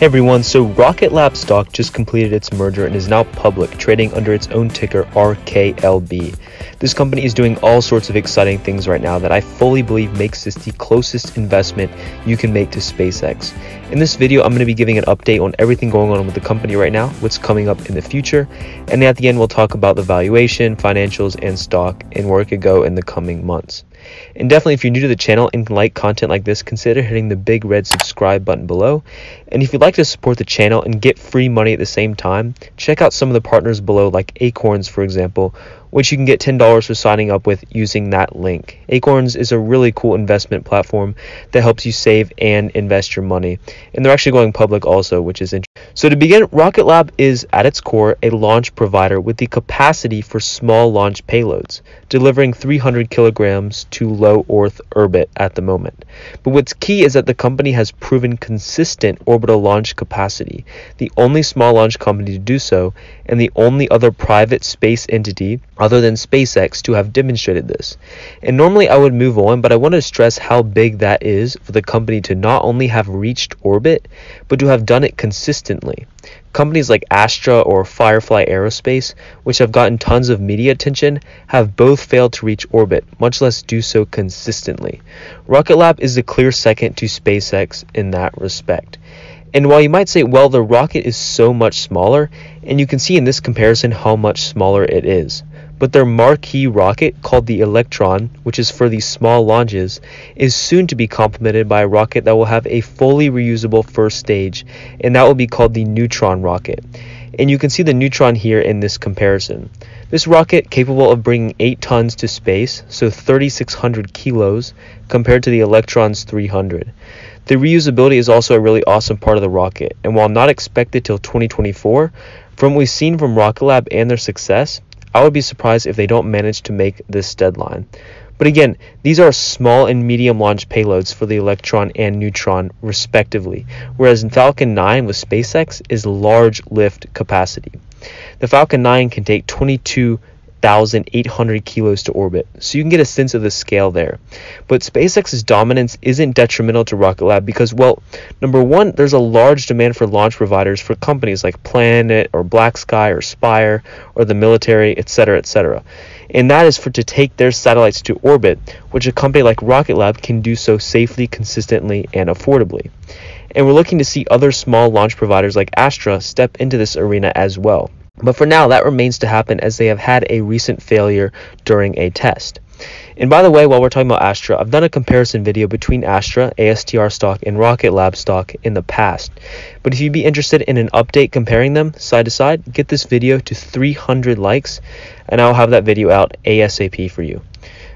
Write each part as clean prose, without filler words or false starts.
Hey everyone, so Rocket Lab stock just completed its merger and is now public, trading under its own ticker RKLB. This company is doing all sorts of exciting things right now that I fully believe makes this the closest investment you can make to SpaceX. In this video, I'm going to be giving an update on everything going on with the company right now, what's coming up in the future, and at the end we'll talk about the valuation, financials, and stock, and where it could go in the coming months. And definitely, if you're new to the channel and like content like this, consider hitting the big red subscribe button below. And if you'd like to support the channel and get free money at the same time, check out some of the partners below, like Acorns, for example, which you can get $10 for signing up with using that link. Acorns is a really cool investment platform that helps you save and invest your money. And they're actually going public also, which is interesting. So to begin, Rocket Lab is, at its core, a launch provider with the capacity for small launch payloads, delivering 300 kilograms to low Earth orbit at the moment. But what's key is that the company has proven consistent orbital launch capacity, the only small launch company to do so, and the only other private space entity other than SpaceX to have demonstrated this. And normally I would move on, but I want to stress how big that is for the company to not only have reached orbit, but to have done it consistently. Companies like Astra or Firefly Aerospace, which have gotten tons of media attention, have both failed to reach orbit, much less do so consistently. Rocket Lab is the clear second to SpaceX in that respect. And while you might say, well, the rocket is so much smaller, and you can see in this comparison how much smaller it is, but their marquee rocket, called the Electron, which is for these small launches, is soon to be complemented by a rocket that will have a fully reusable first stage, and that will be called the Neutron rocket. And you can see the Neutron here in this comparison. This rocket, capable of bringing 8 tons to space, so 3,600 kilos, compared to the Electron's 300. The reusability is also a really awesome part of the rocket, and while not expected till 2024, from what we've seen from Rocket Lab and their success, I would be surprised if they don't manage to make this deadline. But again, these are small and medium launch payloads for the Electron and Neutron respectively, whereas Falcon 9 with SpaceX is large lift capacity. The Falcon 9 can take 22,800 kilos to orbit, so you can get a sense of the scale there. But SpaceX's dominance isn't detrimental to Rocket Lab because, well, number one, there's a large demand for launch providers for companies like Planet or Black Sky or Spire or the military, etc., etc. And that is for to take their satellites to orbit, which a company like Rocket Lab can do so safely, consistently, and affordably. And we're looking to see other small launch providers like Astra step into this arena as well. But for now, that remains to happen as they have had a recent failure during a test. And by the way, while we're talking about Astra, I've done a comparison video between Astra, ASTR stock, and Rocket Lab stock in the past. But if you'd be interested in an update comparing them side to side, get this video to 300 likes, and I'll have that video out ASAP for you.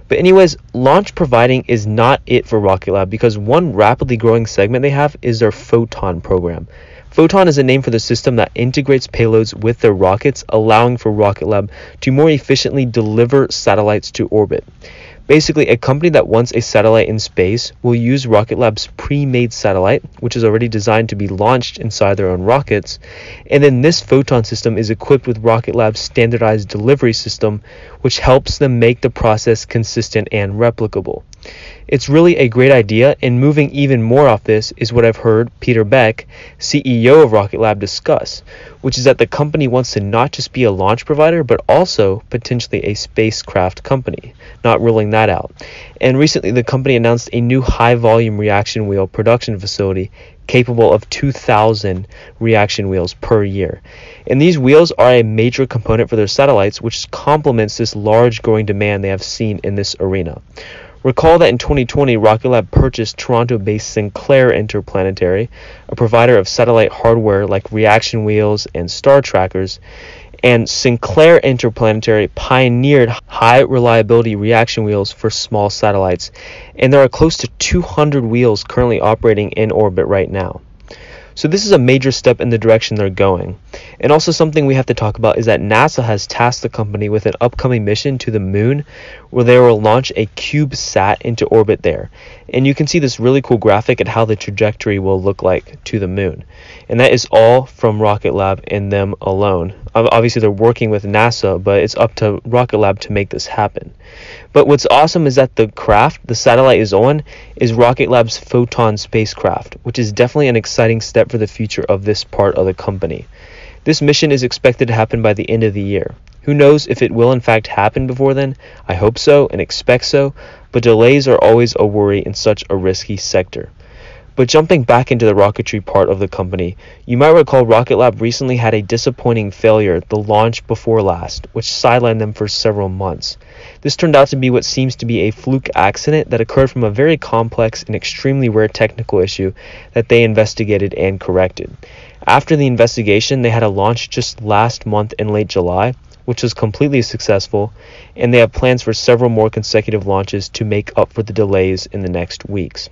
But anyways, launch providing is not it for Rocket Lab because one rapidly growing segment they have is their Photon program. Photon is a name for the system that integrates payloads with their rockets, allowing for Rocket Lab to more efficiently deliver satellites to orbit. Basically, a company that wants a satellite in space will use Rocket Lab's pre-made satellite, which is already designed to be launched inside their own rockets, and then this Photon system is equipped with Rocket Lab's standardized delivery system, which helps them make the process consistent and replicable. It's really a great idea, and moving even more off this is what I've heard Peter Beck, CEO of Rocket Lab, discuss, which is that the company wants to not just be a launch provider, but also potentially a spacecraft company, not ruling that out. And recently, the company announced a new high-volume reaction wheel production facility capable of 2,000 reaction wheels per year. And these wheels are a major component for their satellites, which complements this large growing demand they have seen in this arena. Recall that in 2020, Rocket Lab purchased Toronto-based Sinclair Interplanetary, a provider of satellite hardware like reaction wheels and star trackers, and Sinclair Interplanetary pioneered high-reliability reaction wheels for small satellites, and there are close to 200 wheels currently operating in orbit right now. So this is a major step in the direction they're going. And also something we have to talk about is that NASA has tasked the company with an upcoming mission to the moon where they will launch a CubeSat into orbit there. And you can see this really cool graphic at how the trajectory will look like to the moon. And that is all from Rocket Lab and them alone. Obviously, they're working with NASA, but it's up to Rocket Lab to make this happen. But what's awesome is that the craft the satellite is on is Rocket Lab's Photon spacecraft, which is definitely an exciting step step for the future of this part of the company. This mission is expected to happen by the end of the year. Who knows if it will in fact happen before then? I hope so and expect so, but delays are always a worry in such a risky sector. But jumping back into the rocketry part of the company, you might recall Rocket Lab recently had a disappointing failure the launch before last, which sidelined them for several months. This turned out to be what seems to be a fluke accident that occurred from a very complex and extremely rare technical issue that they investigated and corrected. After the investigation, they had a launch just last month in late July, which was completely successful, and they have plans for several more consecutive launches to make up for the delays in the next weeks.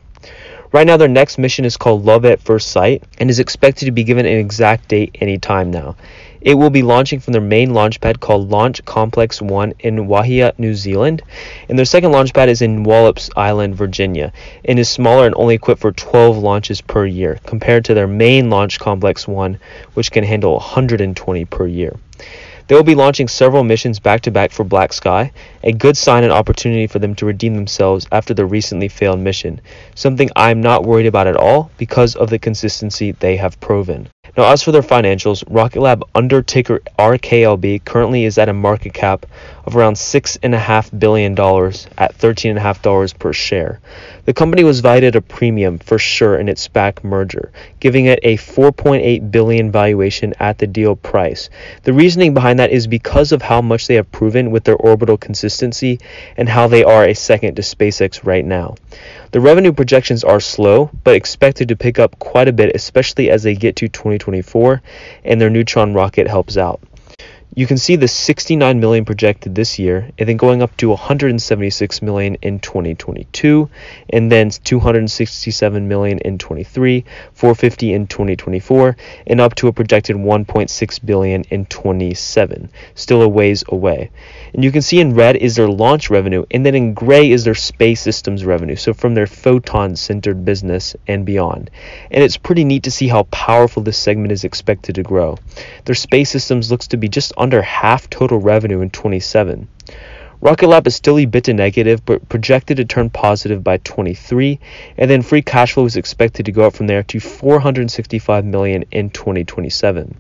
Right now, their next mission is called Love at First Sight and is expected to be given an exact date anytime now. It will be launching from their main launch pad called Launch Complex 1 in Wahia, New Zealand, and their second launch pad is in Wallops Island, Virginia, and is smaller and only equipped for 12 launches per year, compared to their main Launch Complex 1, which can handle 120 per year. They will be launching several missions back-to-back for Black Sky, a good sign and opportunity for them to redeem themselves after the recently failed mission, something I'm not worried about at all because of the consistency they have proven. Now, as for their financials, Rocket Lab under ticker RKLB currently is at a market cap of around $6.5 billion at $13.5 per share. The company was valued at a premium for sure in its SPAC merger, giving it a $4.8 billion valuation at the deal price. The reasoning behind that is because of how much they have proven with their orbital consistency and how they are a second to SpaceX right now. The revenue projections are slow, but expected to pick up quite a bit, especially as they get to 2024 and their Neutron rocket helps out. You can see the 69 million projected this year and then going up to 176 million in 2022 and then 267 million in 23, 450 in 2024 and up to a projected 1.6 billion in 27, still a ways away. And you can see in red is their launch revenue and then in gray is their space systems revenue, so from their photon centered business and beyond. And it's pretty neat to see how powerful this segment is expected to grow. Their space systems looks to be just under half total revenue in 27. Rocket Lab is still EBITDA negative but projected to turn positive by 23, and then free cash flow is expected to go up from there to 465 million in 2027.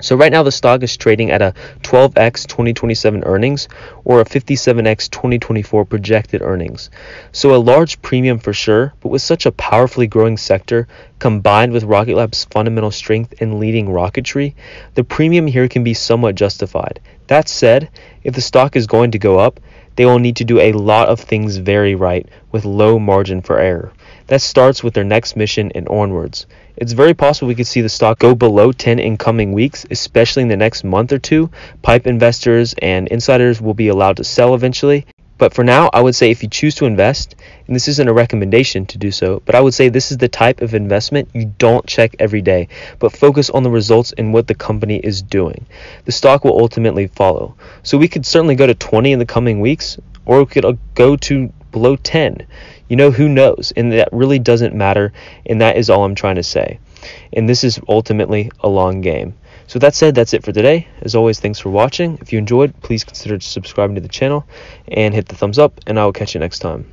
So right now the stock is trading at a 12x 2027 earnings or a 57x 2024 projected earnings. So a large premium for sure, but with such a powerfully growing sector combined with Rocket Lab's fundamental strength in leading rocketry, the premium here can be somewhat justified. That said, if the stock is going to go up, they will need to do a lot of things very right with low margin for error. That starts with their next mission and onwards. It's very possible we could see the stock go below 10 in coming weeks, especially in the next month or two. Pipe investors and insiders will be allowed to sell eventually. But for now, I would say if you choose to invest, and this isn't a recommendation to do so, but I would say this is the type of investment you don't check every day, but focus on the results and what the company is doing. The stock will ultimately follow. So we could certainly go to 20 in the coming weeks, or we could go to below 10. You know, who knows? And that really doesn't matter. And that is all I'm trying to say. And this is ultimately a long game. So that said, that's it for today. As always, thanks for watching. If you enjoyed, please consider subscribing to the channel and hit the thumbs up, and I will catch you next time.